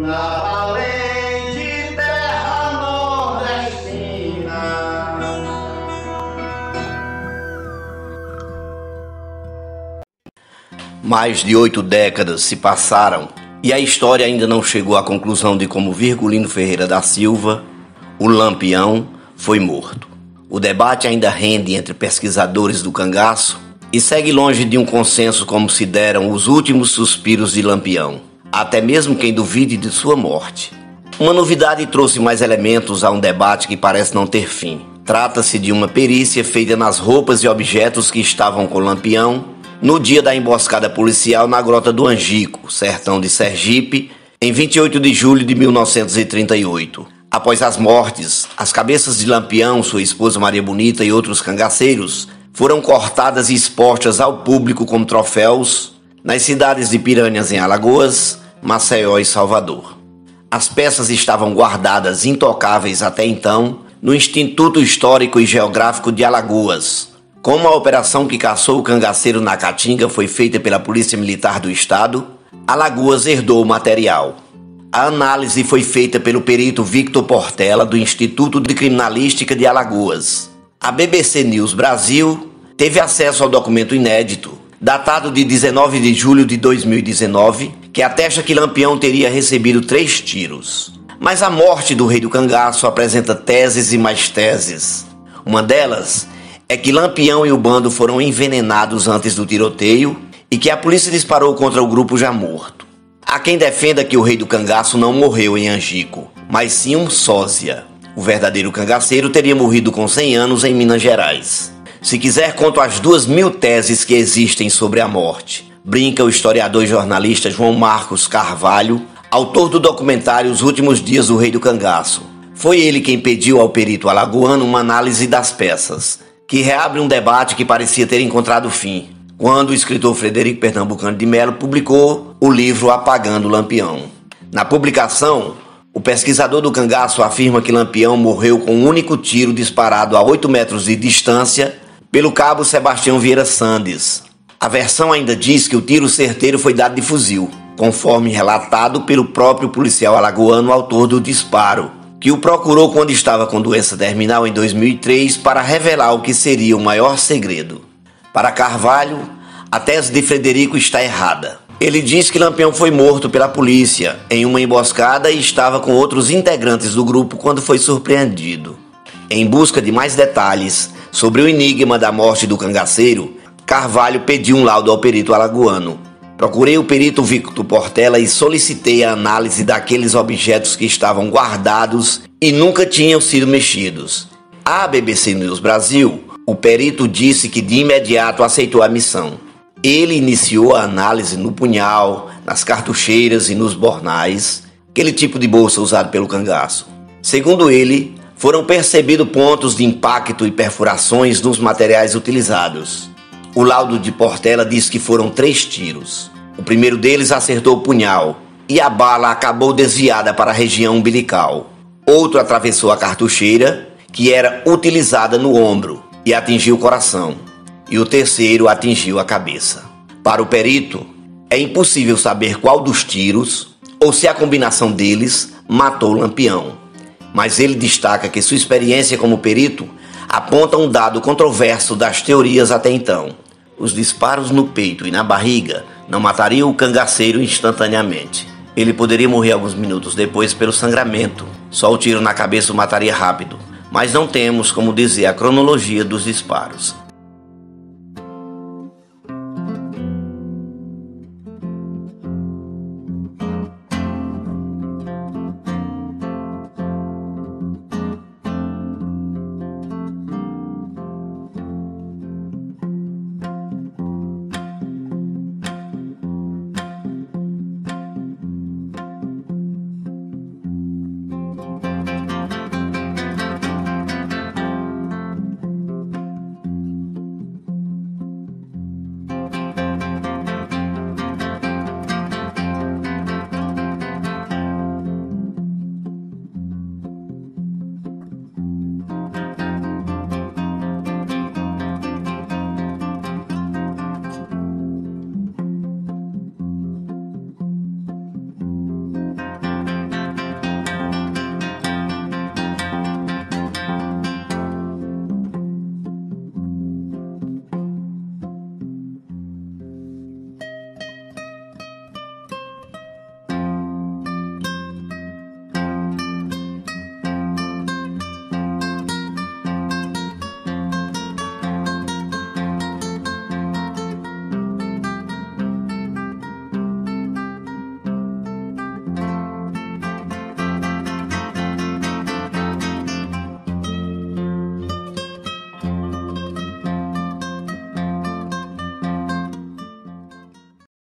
na valente terra nordestina. Mais de 8 décadas se passaram e a história ainda não chegou à conclusão de como Virgulino Ferreira da Silva, o Lampião, foi morto. O debate ainda rende entre pesquisadores do cangaço e segue longe de um consenso como se deram os últimos suspiros de Lampião, até mesmo quem duvide de sua morte. Uma novidade trouxe mais elementos a um debate que parece não ter fim. Trata-se de uma perícia feita nas roupas e objetos que estavam com Lampião no dia da emboscada policial na Grota do Angico, sertão de Sergipe, em 28 de julho de 1938. Após as mortes, as cabeças de Lampião, sua esposa Maria Bonita e outros cangaceiros foram cortadas e expostas ao público como troféus nas cidades de Piranhas em Alagoas, Maceió e Salvador. As peças estavam guardadas intocáveis até então no Instituto Histórico e Geográfico de Alagoas. Como a operação que caçou o cangaceiro na Caatinga foi feita pela Polícia Militar do Estado, Alagoas herdou o material. A análise foi feita pelo perito Victor Portela, do Instituto de Criminalística de Alagoas. A BBC News Brasil teve acesso ao documento inédito, datado de 19 de julho de 2019, que atesta que Lampião teria recebido 3 tiros. Mas a morte do Rei do Cangaço apresenta teses e mais teses. Uma delas é que Lampião e o bando foram envenenados antes do tiroteio e que a polícia disparou contra o grupo já morto. Há quem defenda que o Rei do Cangaço não morreu em Angico, mas sim um sósia. O verdadeiro cangaceiro teria morrido com 100 anos em Minas Gerais. Se quiser, conto as 2.000 teses que existem sobre a morte. Brinca o historiador e jornalista João Marcos Carvalho, autor do documentário Os Últimos Dias do Rei do Cangaço. Foi ele quem pediu ao perito alagoano uma análise das peças, que reabre um debate que parecia ter encontrado fim, quando o escritor Frederico Pernambucano de Melo publicou o livro Apagando Lampião. Na publicação, o pesquisador do cangaço afirma que Lampião morreu com um único tiro disparado a 8 metros de distância pelo cabo Sebastião Vieira Sandes. A versão ainda diz que o tiro certeiro foi dado de fuzil, conforme relatado pelo próprio policial alagoano, autor do disparo, que o procurou quando estava com doença terminal em 2003 para revelar o que seria o maior segredo. Para Carvalho, a tese de Frederico está errada. Ele diz que Lampião foi morto pela polícia em uma emboscada e estava com outros integrantes do grupo quando foi surpreendido. Em busca de mais detalhes sobre o enigma da morte do cangaceiro, Carvalho pediu um laudo ao perito alagoano. Procurei o perito Victor Portela e solicitei a análise daqueles objetos que estavam guardados e nunca tinham sido mexidos. A BBC News Brasil, o perito disse que de imediato aceitou a missão. Ele iniciou a análise no punhal, nas cartucheiras e nos bornais, aquele tipo de bolsa usado pelo cangaço. Segundo ele, foram percebidos pontos de impacto e perfurações nos materiais utilizados. O laudo de Portela diz que foram 3 tiros. O primeiro deles acertou o punhal e a bala acabou desviada para a região umbilical. Outro atravessou a cartucheira, que era utilizada no ombro, e atingiu o coração, e o terceiro atingiu a cabeça. Para o perito, é impossível saber qual dos tiros, ou se a combinação deles, matou Lampião. Mas ele destaca que sua experiência como perito aponta um dado controverso das teorias até então. Os disparos no peito e na barriga não matariam o cangaceiro instantaneamente. Ele poderia morrer alguns minutos depois pelo sangramento. Só o tiro na cabeça o mataria rápido. Mas não temos como dizer a cronologia dos disparos.